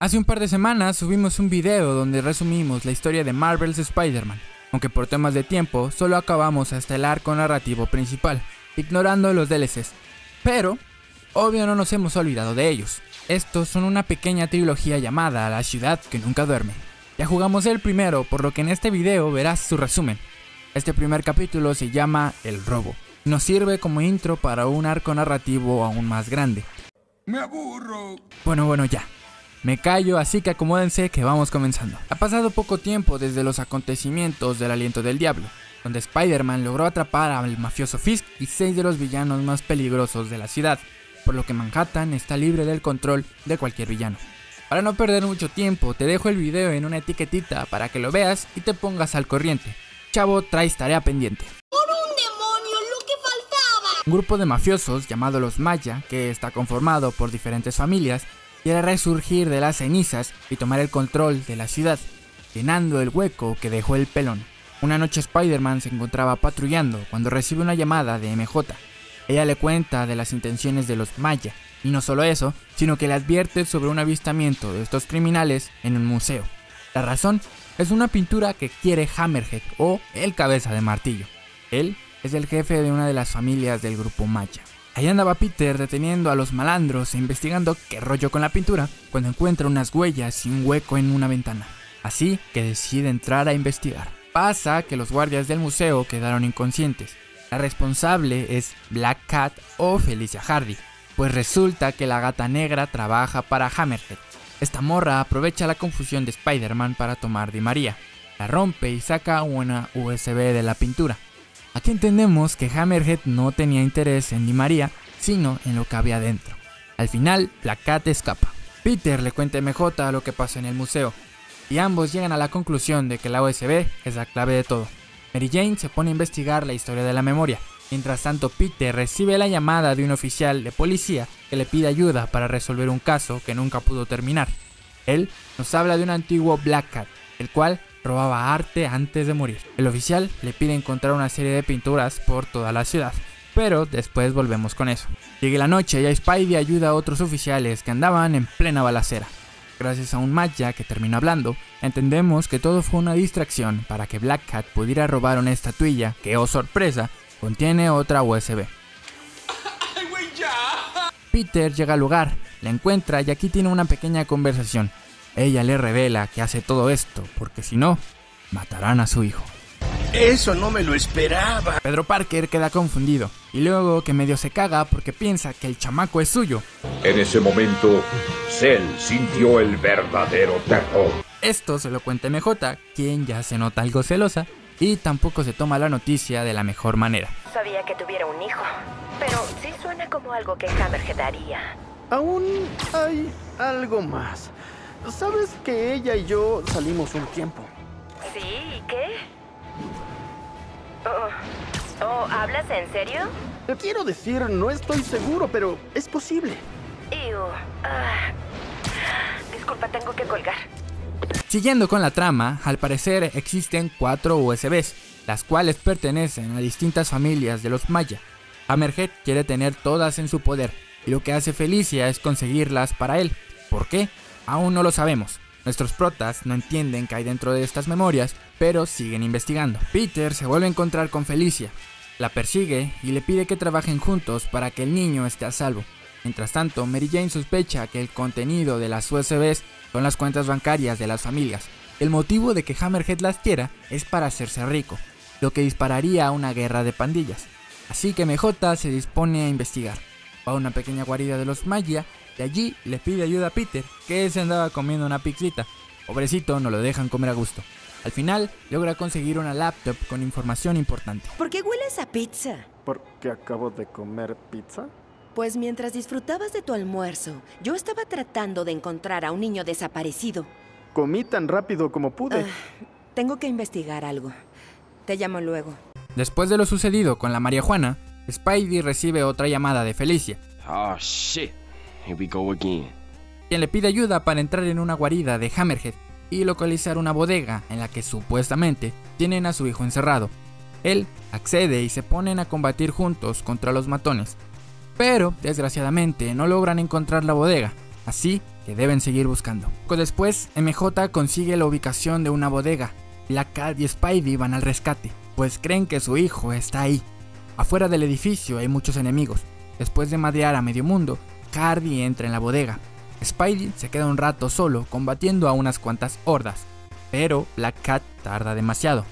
Hace un par de semanas subimos un video donde resumimos la historia de Marvel's Spider-Man, aunque por temas de tiempo solo acabamos hasta el arco narrativo principal, ignorando los DLCs, pero obvio no nos hemos olvidado de ellos. Estos son una pequeña trilogía llamada La ciudad que nunca duerme. Ya jugamos el primero, por lo que en este video verás su resumen. Este primer capítulo se llama El robo. Nos sirve como intro para un arco narrativo aún más grande. Me aburro. Bueno, ya. Me callo, así que acomódense que vamos comenzando. Ha pasado poco tiempo desde los acontecimientos del Aliento del Diablo, donde Spider-Man logró atrapar al mafioso Fisk y 6 de los villanos más peligrosos de la ciudad, por lo que Manhattan está libre del control de cualquier villano. Para no perder mucho tiempo, te dejo el video en una etiquetita para que lo veas y te pongas al corriente. Chavo, traes tarea pendiente. Un grupo de mafiosos llamado los Maya, que está conformado por diferentes familias, quiere resurgir de las cenizas y tomar el control de la ciudad, llenando el hueco que dejó el pelón. Una noche Spider-Man se encontraba patrullando cuando recibe una llamada de MJ. Ella le cuenta de las intenciones de los Maya, y no solo eso, sino que le advierte sobre un avistamiento de estos criminales en un museo. La razón es una pintura que quiere Hammerhead, o el cabeza de martillo. Él es el jefe de una de las familias del grupo Maya. Ahí andaba Peter deteniendo a los malandros e investigando qué rollo con la pintura, cuando encuentra unas huellas y un hueco en una ventana. Así que decide entrar a investigar. Pasa que los guardias del museo quedaron inconscientes. La responsable es Black Cat o Felicia Hardy, pues resulta que la gata negra trabaja para Hammerhead. Esta morra aprovecha la confusión de Spider-Man para tomar Di María. La rompe y saca una USB de la pintura. Aquí entendemos que Hammerhead no tenía interés en Di María, sino en lo que había dentro. Al final, Black Cat escapa. Peter le cuenta a MJ lo que pasó en el museo, y ambos llegan a la conclusión de que la USB es la clave de todo. Mary Jane se pone a investigar la historia de la memoria. Mientras tanto, Peter recibe la llamada de un oficial de policía que le pide ayuda para resolver un caso que nunca pudo terminar. Él nos habla de un antiguo Black Cat, el cual robaba arte antes de morir. El oficial le pide encontrar una serie de pinturas por toda la ciudad, pero después volvemos con eso. Llega la noche y Spidey ayuda a otros oficiales que andaban en plena balacera. Gracias a un Maya que termina hablando, entendemos que todo fue una distracción para que Black Cat pudiera robar una estatuilla que, oh sorpresa, contiene otra USB. Peter llega al lugar, la encuentra y aquí tiene una pequeña conversación. Ella le revela que hace todo esto porque si no, matarán a su hijo. Eso no me lo esperaba. Pedro Parker queda confundido y luego que medio se caga porque piensa que el chamaco es suyo. En ese momento, Cell sintió el verdadero terror. Esto se lo cuenta MJ, quien ya se nota algo celosa y tampoco se toma la noticia de la mejor manera. Sabía que tuviera un hijo, pero sí suena como algo que Hammerhead haría. Aún hay algo más. ¿Sabes que ella y yo salimos un tiempo? ¿Sí? ¿Qué? Oh, ¿hablas en serio? Quiero decir, no estoy seguro, pero es posible. Disculpa, tengo que colgar. Siguiendo con la trama, al parecer existen 4 USBs, las cuales pertenecen a distintas familias de los Maya. Hammerhead quiere tener todas en su poder, y lo que hace Felicia es conseguirlas para él. ¿Por qué? Aún no lo sabemos. Nuestros protas no entienden qué hay dentro de estas memorias, pero siguen investigando. Peter se vuelve a encontrar con Felicia, la persigue y le pide que trabajen juntos para que el niño esté a salvo. Mientras tanto, Mary Jane sospecha que el contenido de las USBs son las cuentas bancarias de las familias. El motivo de que Hammerhead las quiera es para hacerse rico, lo que dispararía una guerra de pandillas. Así que MJ se dispone a investigar. Va a una pequeña guarida de los Maya. De allí le pide ayuda a Peter, que se andaba comiendo una pizzita. Pobrecito, no lo dejan comer a gusto. Al final, logra conseguir una laptop con información importante. ¿Por qué hueles a pizza? ¿Porque acabo de comer pizza? Pues mientras disfrutabas de tu almuerzo, yo estaba tratando de encontrar a un niño desaparecido. Comí tan rápido como pude. Tengo que investigar algo. Te llamo luego. Después de lo sucedido con la marihuana, Spidey recibe otra llamada de Felicia. Oh, shit. Here we go again. Quien le pide ayuda para entrar en una guarida de Hammerhead y localizar una bodega en la que supuestamente tienen a su hijo encerrado. Él accede y se ponen a combatir juntos contra los matones, pero desgraciadamente no logran encontrar la bodega, así que deben seguir buscando. Poco después, MJ consigue la ubicación de una bodega. Black Cat y Spidey van al rescate, pues creen que su hijo está ahí. Afuera del edificio hay muchos enemigos. Después de madrear a medio mundo, Hardy entra en la bodega. Spidey se queda un rato solo combatiendo a unas cuantas hordas, pero Black Cat tarda demasiado.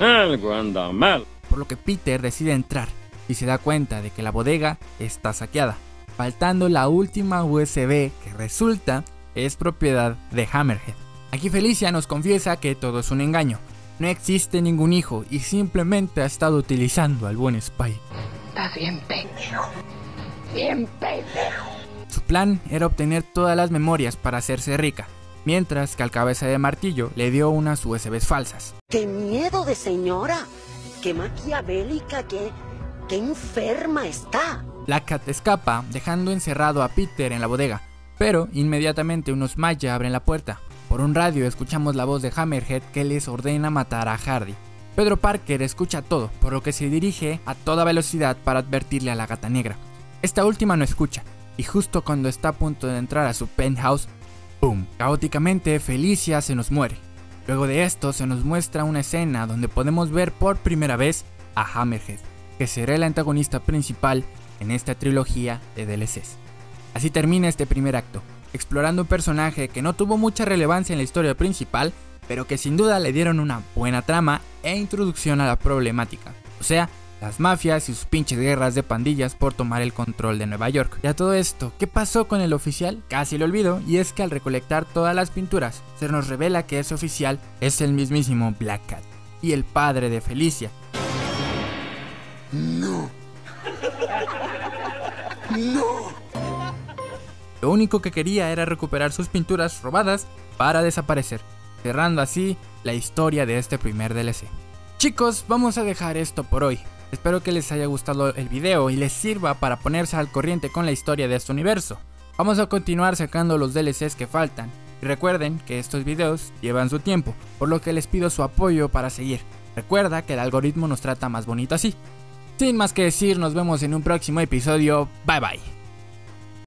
Algo anda mal. Por lo que Peter decide entrar y se da cuenta de que la bodega está saqueada, faltando la última USB que resulta es propiedad de Hammerhead. Aquí Felicia nos confiesa que todo es un engaño, no existe ningún hijo y simplemente ha estado utilizando al buen Spidey. Estás bien pendejo, bien pendejo. Su plan era obtener todas las memorias para hacerse rica, mientras que al cabeza de martillo le dio unas USBs falsas. ¡Qué miedo de señora! ¡Qué maquiavélica! ¡Qué enferma está! Black Cat escapa, dejando encerrado a Peter en la bodega, pero inmediatamente unos maya abren la puerta. Por un radio escuchamos la voz de Hammerhead que les ordena matar a Hardy. Pedro Parker escucha todo, por lo que se dirige a toda velocidad para advertirle a la gata negra. Esta última no escucha, y justo cuando está a punto de entrar a su penthouse, ¡boom! Caóticamente Felicia se nos muere. Luego de esto se nos muestra una escena donde podemos ver por primera vez a Hammerhead, que será el antagonista principal en esta trilogía de DLCs. Así termina este primer acto, explorando un personaje que no tuvo mucha relevancia en la historia principal, pero que sin duda le dieron una buena trama e introducción a la problemática, o sea, las mafias y sus pinches guerras de pandillas por tomar el control de Nueva York. Y a todo esto, ¿qué pasó con el oficial? Casi lo olvido, y es que al recolectar todas las pinturas, se nos revela que ese oficial es el mismísimo Black Cat, y el padre de Felicia. No. No. Lo único que quería era recuperar sus pinturas robadas para desaparecer, cerrando así la historia de este primer DLC. Chicos, vamos a dejar esto por hoy. Espero que les haya gustado el video y les sirva para ponerse al corriente con la historia de este universo. Vamos a continuar sacando los DLCs que faltan. Y recuerden que estos videos llevan su tiempo, por lo que les pido su apoyo para seguir. Recuerda que el algoritmo nos trata más bonito así. Sin más que decir, nos vemos en un próximo episodio. Bye bye.